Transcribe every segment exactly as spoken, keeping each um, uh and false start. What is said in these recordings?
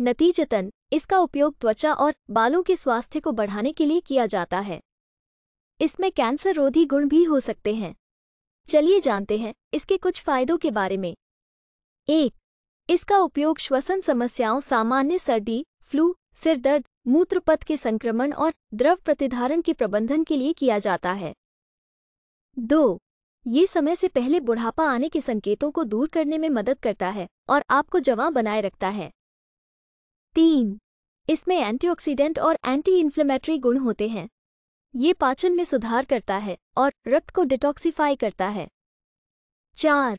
नतीजतन इसका उपयोग त्वचा और बालों के स्वास्थ्य को बढ़ाने के लिए किया जाता है। इसमें कैंसर रोधी गुण भी हो सकते हैं। चलिए जानते हैं इसके कुछ फायदों के बारे में। एक, इसका उपयोग श्वसन समस्याओं, सामान्य सर्दी, फ्लू, सिरदर्द, मूत्रपथ के संक्रमण और द्रव प्रतिधारण के प्रबंधन के लिए किया जाता है। दो, ये समय से पहले बुढ़ापा आने के संकेतों को दूर करने में मदद करता है और आपको जवां बनाए रखता है। तीन, इसमें एंटीऑक्सीडेंट और एंटी इन्फ्लेमेटरी गुण होते हैं। ये पाचन में सुधार करता है और रक्त को डिटॉक्सिफाई करता है। चार,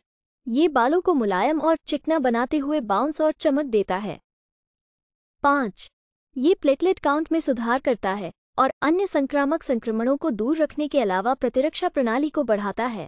ये बालों को मुलायम और चिकना बनाते हुए बाउंस और चमक देता है। पाँच, ये प्लेटलेट काउंट में सुधार करता है और अन्य संक्रामक संक्रमणों को दूर रखने के अलावा प्रतिरक्षा प्रणाली को बढ़ाता है।